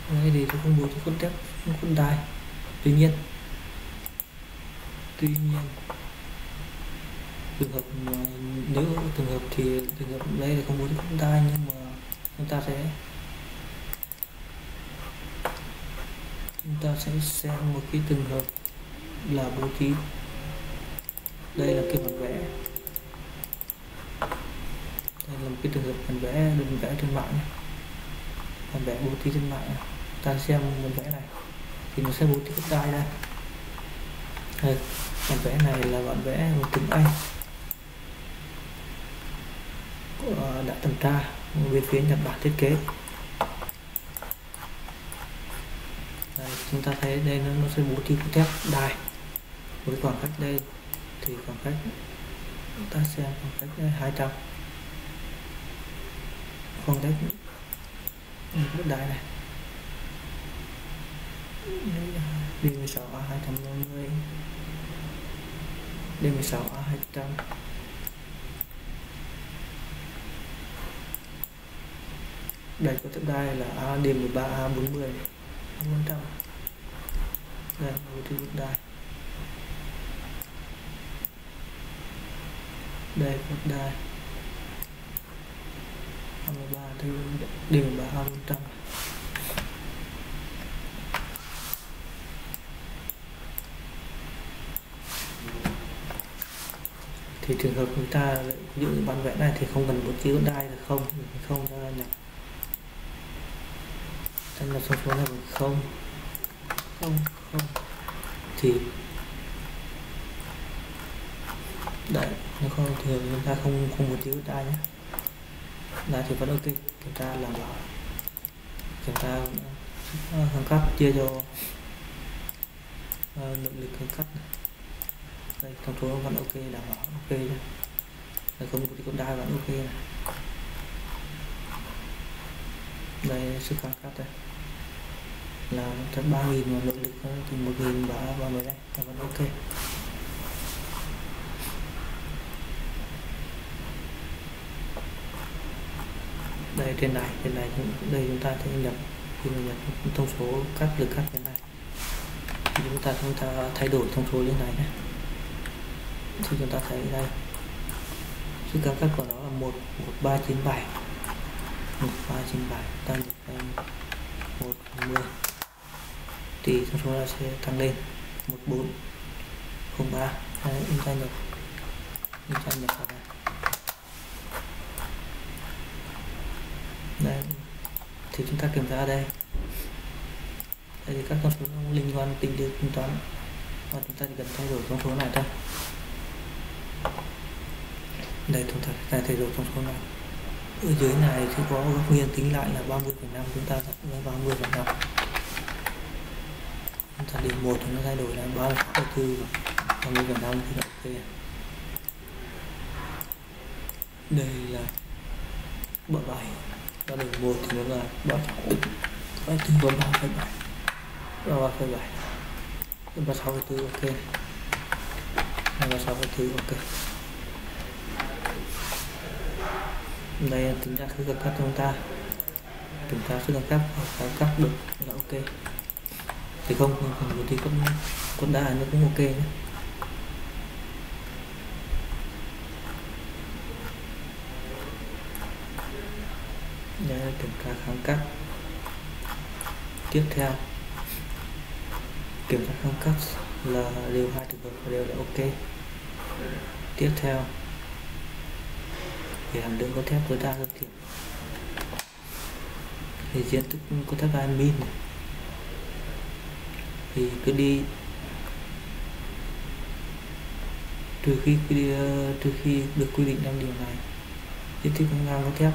Ở đây thì nó không bố trí cốt thép, cốt đai. Tuy nhiên trường hợp nếu trường hợp đây là không bố trí cốt đai, nhưng mà chúng ta sẽ xem một cái trường hợp là bố trí. Đây là cái bản vẽ, đây là một cái trường hợp bản vẽ trên mạng, bản vẽ bố trí trên mạng. Ta xem bản vẽ này thì nó sẽ bố trí cốt đai đây. Đây, bản vẽ này là bản vẽ một tiếng Anh đã thẩm tra bên phía Nhật Bản thiết kế. Đây, chúng ta thấy đây nó sẽ bố trí cốt thép đai với khoảng cách. Đây thì khoảng cách chúng ta xem khoảng cách 200, khoảng cách cốt đai này D16A250, D16A200, đây có thép đai là AD13A40 400. Đây bố trí cốt đai, đây cốt đai 23 thì đều là 200. Thì trường hợp chúng ta giữ bản vẽ này thì không cần bố trí cốt đai là không này. Nên là số này không thì đấy, nó không thường chúng ta không bố trí cốt đai nhé. Là thì vẫn ok, chúng ta làm rõ, chúng ta hàng cắt chia cho lượng lực hàng cắt. Đây, trong số vẫn ok, đảm bảo ok nhé. Đây, không có cốt đai vẫn ok này. Đây sức hàng cắt đây là 3.000 và lượng lực thì 1.000 và 10. Đây là vẫn ok. Đây trên này đây chúng ta sẽ nhập thông số cắt, lực cắt trên này. Chúng ta thay đổi thông số như này nhé. Thì chúng ta thấy đây sức cam cắt của nó là 1.397, tăng lên 1.10 thì thông số nó sẽ tăng lên 1.403. Chúng ta nhập vào này. Đây, thì chúng ta kiểm tra đây. Đây thì các con số liên quan tính đến tính toán và chúng ta chỉ cần thay đổi con số này thôi. Đây chúng ta sẽ thay đổi con số này. Ở dưới này thì có góc nghiêng tính lại là 30,5, chúng ta sẽ 30,5. Chúng ta điểm 1 thì nó thay đổi là 30,4, 30,5 thì ok. Đây là bộ 7. Và đường 1 thì nó là 3,4 ok, 3,4 ok. Đây là tính ra sức cắt của chúng ta, kiểm tra sức cắt và cắt được là ok. Thì không cần bố trí cốt đai nó cũng ok nhé. Đây là kiểm tra kháng cắt. Tiếp theo kiểm tra kháng cắt là đều 2 trường hợp và đều là ok. Tiếp theo thì hàm lượng có thép tối đa được kiểm, thì diện tích có thép amin thì cứ đi trừ khi được quy định trong điều này, diện tích ngang có thép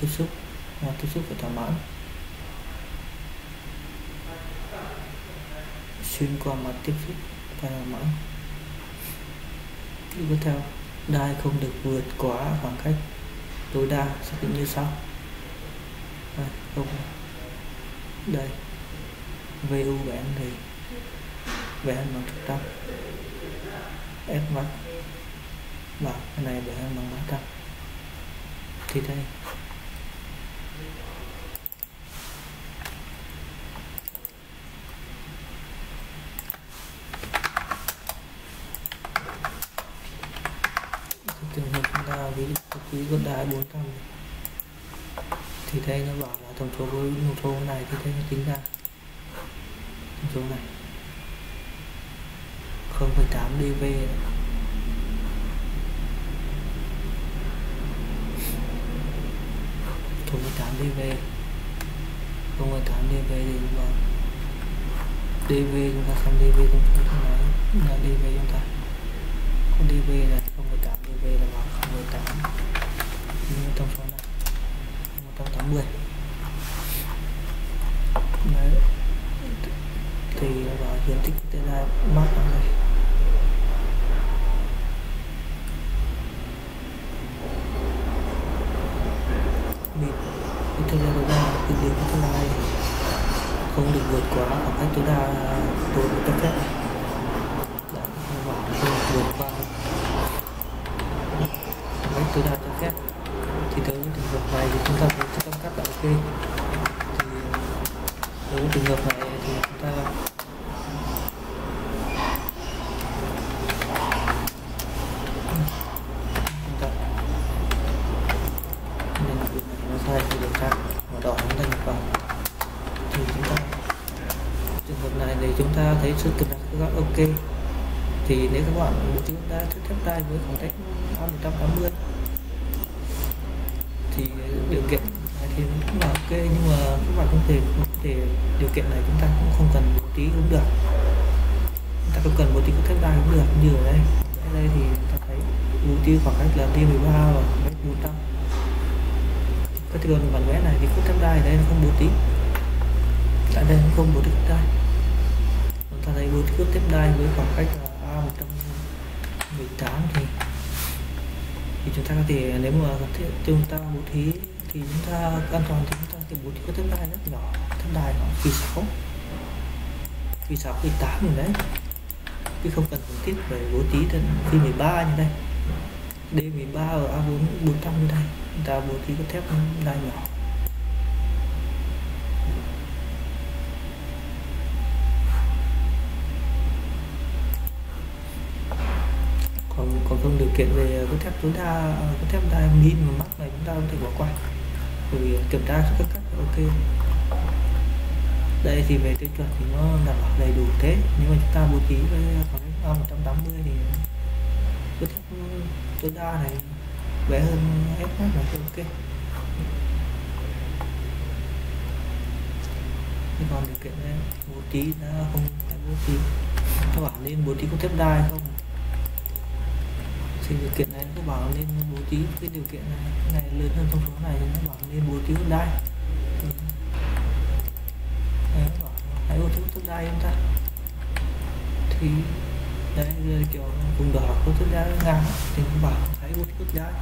tiếp xúc và thỏa mãn xuyên qua mặt tiếp xúc và thỏa mãn. Tiếp theo, đai không được vượt quá khoảng cách tối đa xác định như sau. Đây, VU vẽ thì vẽ bằng 100, S max và cái này vẽ bằng 300. Thì đây trường hợp chúng ta ví dụ đai 400 thì đây nó bảo là tổng số với một số này, thì đây nó tính ra tổng số này 0,8 dB. Không phải 8 dB thì chúng ta xem dB trong số thế nào là dB chúng ta có dB là 0,8 dB là bằng 0,8 nhưng trong số này 180 đấy. Thì vào diện tích tối đa mát ở đây không được vượt quá khoảng cách tối đa đối với cấp phép, không được vượt qua khoảng cách tối đa cấp phép. Thì tới những trường hợp này thì chúng ta có trong các đoạn kê, thì đối với trường hợp này thì chúng ta thấy sự kiểm tra các bạn ok. Thì nếu các bạn muốn chúng ta thép tay với khoảng cách 180 thì điều kiện này thì cũng là ok, nhưng mà các bạn không thể điều kiện này chúng ta cũng không cần bố trí cũng được, chúng ta không cần bố trí các thép tay cũng được. Như ở đây, ở đây thì ta thấy bố trí khoảng cách là T13 và khoảng cách 400. Các trường bản vẽ này thì các thép tay ở đây không bố trí, tại đây không bố trí thép tay. Ta thấy bố trí tiếp đai với khoảng cách là 118 thì chúng ta có thể, nếu mà chúng ta bố trí thì chúng ta an toàn thì chúng ta có thể bố trí tiếp đai rất nhỏ, tiếp đai nó Phi 6, Phi 8 rồi đấy, chứ không cần thiết phải bố trí đến Phi 13 như đây, D13 ở A4 400 như đây, chúng ta bố trí có thép đai nhỏ. Còn không điều kiện về cái thép tối đa, cái thép đai min và mắc này chúng ta không thể bỏ qua, rồi kiểm tra các cách ok. Đây thì về tiêu chuẩn thì nó đảm bảo đầy đủ thế, nhưng mà chúng ta bố trí với khoảng 180 thì cái thép tối đa này bé hơn hết là ok. Còn điều kiện này, bố trí đã không phải bố trí, các bạn nên bố trí có thép đai không? Thì điều kiện này nó bảo nên bố trí cái điều kiện này, cái này lớn hơn thông số này thì nó bảo nên bố trí hút đai. Đấy, nó bảo hãy bố trí hút đai chúng ta. Thì đấy kiểu vùng đỏ có hút đai ngang thì nó bảo hãy bố trí hút đai.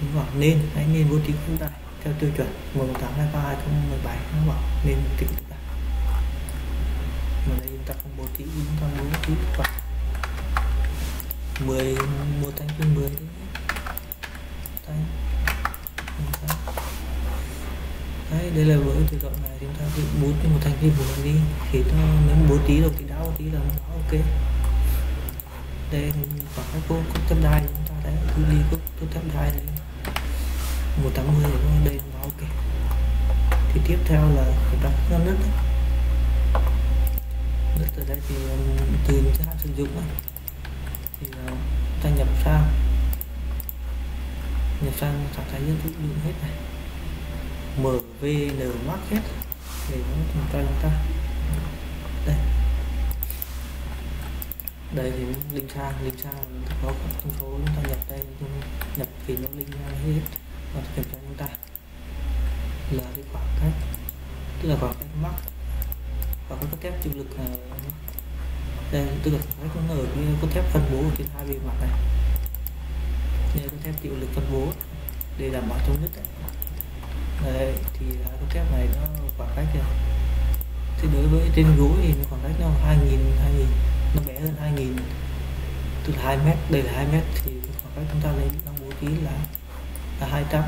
Nó bảo nên, hãy nên bố trí hút đai theo tiêu chuẩn 118/2017, nó bảo nên bố trí hút đai. Mà đây chúng ta không bố trí, chúng ta bố trí hút 1/10 đấy, đây là với tự động này chúng ta cứ bố trí 1/10 đi thì nó nếu bố trí được thì đã bố trí là nó ok. Đây khoảng cách có thép đai chúng ta đấy, cứ đi có thép đai đấy 180 thì nó đây nó ok. Thì tiếp theo là phải đặt nó nứt ở đây thì từ thời hạn sử dụng này. Thì ta nhập sang trạng thái dân dụng hết này, MVN Max hết để nó kiểm tra chúng ta. Đây thì linh sang có thông số chúng ta nhập đây, nhập thì nó linh ra hết. và kiểm tra chúng ta là cái khoảng cách, tức là khoảng cách mắc và các thép chịu lực đây, tức là khoảng cách nó ở cái thép phân bố trên hai bề mặt này, nên cái thép chịu lực phân bố để đảm bảo thống nhất đấy, thì cái thép này nó khoảng cách rồi. Thì đối với trên gối thì khoảng cách nó 2000, nó bé hơn 2000, từ 2 mét, đây là 2 mét, thì khoảng cách chúng ta lấy đang bố trí là 200.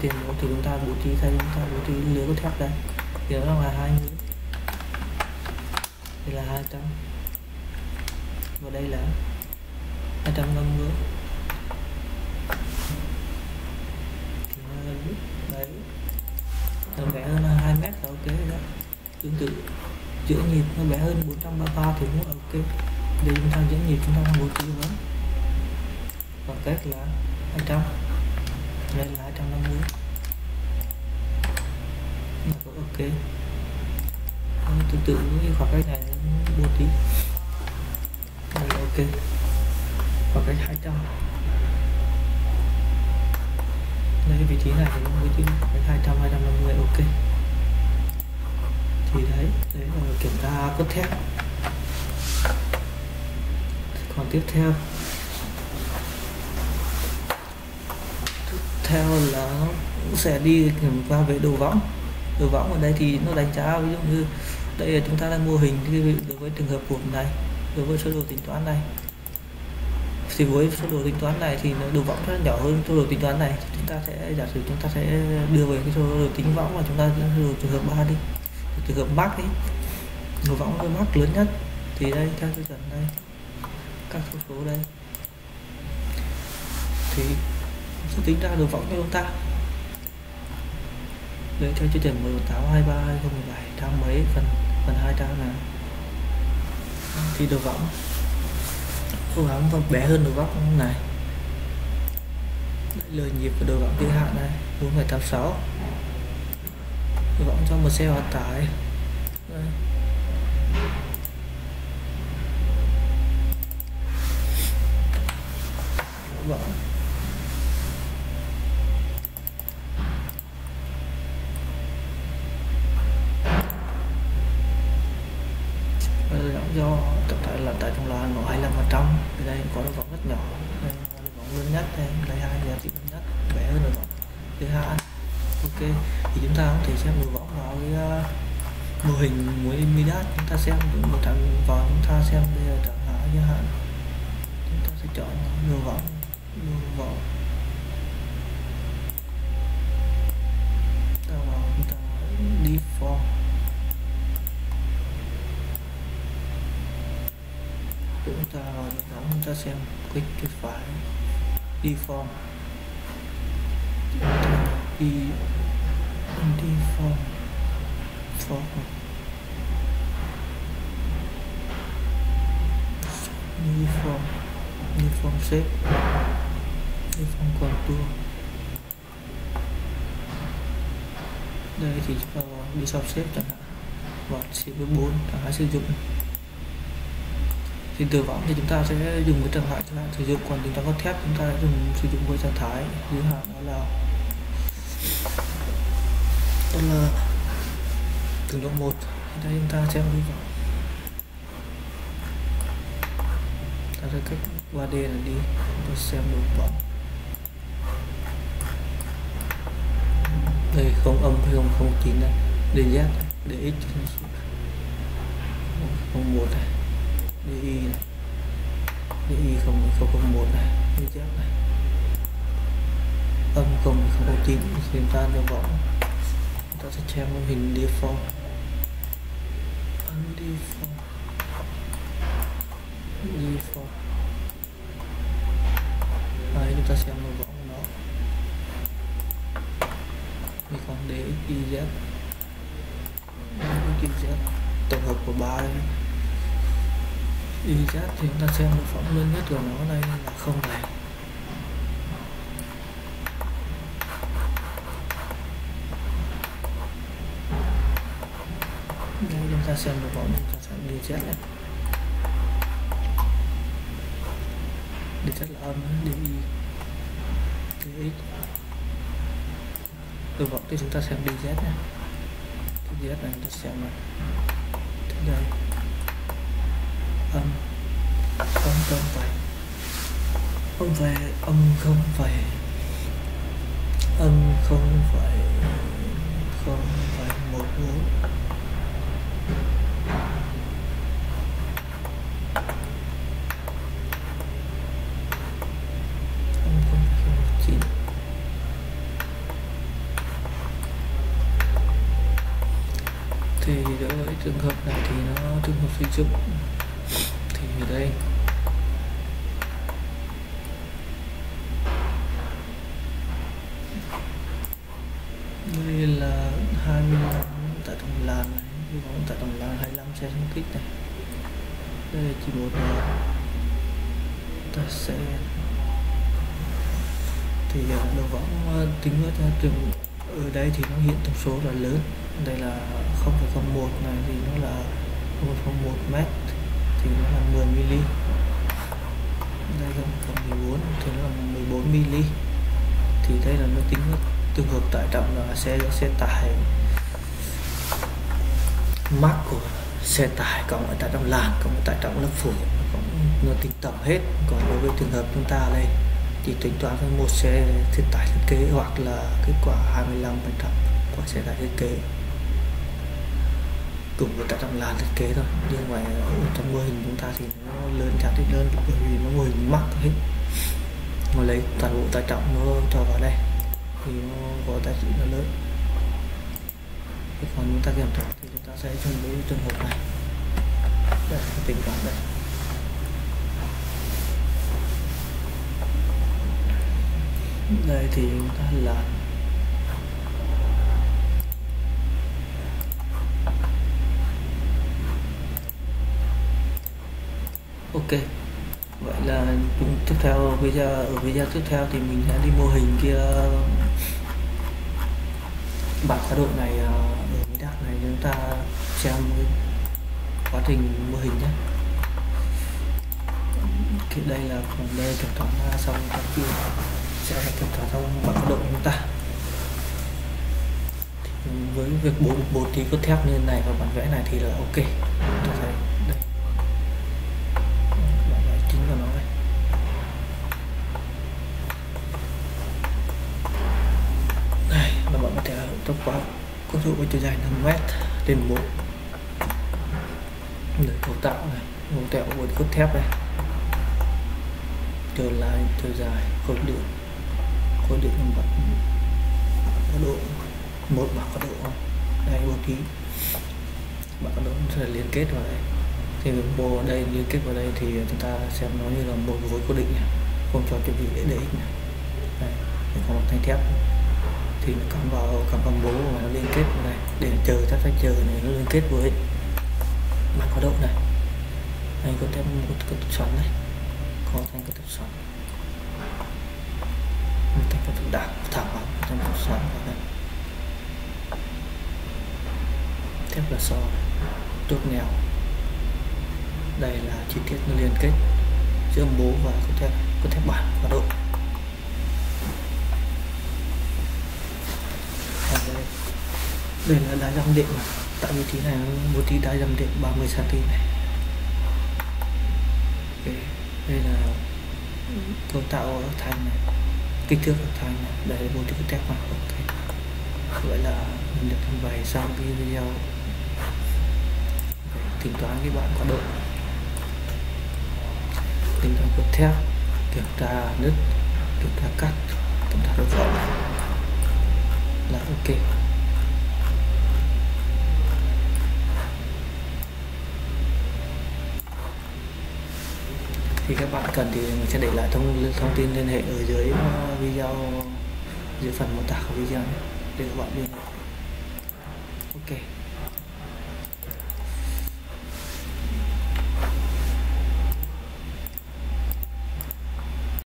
Tiền mẫu thì chúng ta bố trí thay, chúng ta bố trí lưới có thép đây thì nó là 20, đây là 200 và đây là 250. Đấy, nó bé hơn 2 mét là ok đó. Tương tự chữ nhịp nó bé hơn 433 thì cũng ok. Để chúng ta chữ nhịp chúng ta bố trí vấn bằng cách là 200, đây là 250, nó cũng ok. Tương tự với khoảng cách này nó bố trí đây là ok, khoảng cách 200. Đây vị trí này thì bố trí khoảng cách 200, 250 ok. Thì đấy, đấy là kiểm tra cốt thép. Còn tiếp theo là nó sẽ đi kiểm tra về đầu võng. Đầu võng ở đây thì nó đánh giá, ví dụ như đây là chúng ta đang mô hình đối với trường hợp của này, đối với sơ đồ tính toán này, thì với sơ đồ tính toán này thì đầu võng rất nhỏ hơn sơ đồ tính toán này. Chúng ta sẽ giả sử chúng ta sẽ đưa về cái sơ đồ tính võng và chúng ta sơ đồ trường hợp 3 đi, trường hợp mắc đi, đầu võng với mắc lớn nhất thì đây theo tiêu chuẩn đây, các số số đây thì sẽ tính ra đầu võng cho chúng ta. Đấy theo tiêu chuẩn 18, 23, 2017 trang mấy phần 200 này thì đầu võng bé hơn đầu võng này. Đấy, lời nhịp của đầu võng tiêu hạn này 4,86. Đầu võng cho một xe vận tải đây. Đầu võng do tập thể là tại trong là nó 25%, thì đây có đầu võng rất nhỏ, đây đầu võng lớn nhất, đây là 2 giá trị lớn nhất, bé hơn đầu võng thứ hai. Ok, thì chúng ta có thể xem đầu võng vào cái mô hình muối Midas, chúng ta xem những một trạng vào, chúng ta xem bây giờ trạng thái giới hạn, chúng ta sẽ chọn đầu võng ta vào, chúng ta đi for chúng ta xem click cái file đi form, đi form đi form shape, đi form contour. Đây thì chúng ta vào đi sắp xếp chẳng hạn, vào shape 4 đã sử dụng. Thì từ võng thì chúng ta sẽ dùng với trạng thái sử dụng, còn chúng ta có thép chúng ta sẽ sử dụng với trạng thái giới hạn, đó là cường độ 1. Đây chúng ta xem đi vào, ta sẽ cách 3D là đi, tôi xem được võng đây không âm 009 này, để Z này, để X 01 này, DI này, DI 0001 này, DZ này, âm 0009 thì ta được võng. Ta sẽ xem mô hình default, default. Đấy chúng ta xem được võng nó. Mình còn DXYZ, tổng hợp của 3 đây. Y Z thì chúng ta xem một phóng lớn nhất của nó đây là 0 này. Đây chúng ta xem một phóng, chúng ta sẽ đi Z này. Đi Z là âm, đi Y chữ X. Từ vọng thì chúng ta xem DZ nha. DZ này chúng ta xem này. Thế đây. Âm không về. Không về, âm không về. Âm không về. 0,14. Thì đối với trường hợp này thì nó trường hợp suy trục thì ở đây đây là 25 tại tổng làn này, như vòng tại tổng làn 25 xe xung kích này, đây là chỉ một tại xe thì đầu võng tính ra trường ở đây thì nó hiện tổng số là lớn, đây là 0,01 này thì nó là 1,1 m thì nó là 10 mm, đây là 0,14 thì nó là 14 mm, thì đây là nó tính trường hợp tải trọng là xe tải mắc của xe tải cộng tải trọng làn cộng tải trọng lớp phủ, nó tính tổng hết. Còn đối với trường hợp chúng ta đây chỉ tính toán với một xe tải thiết kế hoặc là kết quả 25% của xe tải thiết kế cùng với tải trọng làn thiết kế thôi, nhưng ngoài trong mô hình chúng ta thì nó lớn chặt đến lớn bởi vì nó mô hình mắc hết, nó lấy toàn bộ tải trọng nó cho vào đây thì nó có tải trọng nó lớn. Còn chúng ta kiểm tra thì chúng ta sẽ chuẩn bị trường hợp này, đây tính toán đây. Đây thì chúng ta là ok, vậy là tiếp theo video, ở video tiếp theo thì mình sẽ đi mô hình kia bảng khóa độ này ở cái đáp này, chúng ta xem quá trình mô hình nhé. Thì đây là phần B kiểm toán xong các kia sẽ kiểm toán xong bảng khóa độ của chúng ta. Thì với việc bố trí cốt thép như này và bản vẽ này thì là ok. Chúng ta thấy đây. Bản vẽ chính của nó đây. Đây là bản vẽ trong quá có độ chiều dài 5 m trên 4. Để cấu tạo này, cấu tạo của cốt thép đây. Trở lại trở dài khối lượng bằng độ một bảng khóa độ đây, bố trí bảng khóa độ sẽ liên kết vào đây, thì bộ đây liên kết vào đây thì chúng ta xem nó như là một khối cố định này, không cho chuẩn bị để x này để có một thanh thép thì nó cắm vào cắm bằng bố và nó liên kết vào đây để chờ các thanh chờ này nó liên kết với bảng khóa độ này, anh có thêm một cái xoắn này có thành cái tập xoắn, một thành cái tập đạn thẳng vào trong tập xoắn vào đây, thép là so tốt nghèo, đây là chi tiết nó liên kết giữa bố và có thép bản và độ. Đây là đá dăm đệm, tại vị trí này bố trí đá dăm đệm 30 cm này. Okay. Đây là cấu tạo thành này, kích thước thành này, đây bố trí thép vào. Ok, vậy là mình được trình bày xong cái video tính toán cái bảng khóa độ, tính toán cốt thép, kiểm tra nứt, kiểm tra cắt, kiểm tra độ vòng là ok. Thì các bạn cần thì mình sẽ để lại thông tin liên hệ ở dưới video, dưới phần mô tả của video để các bạn biết. Ok.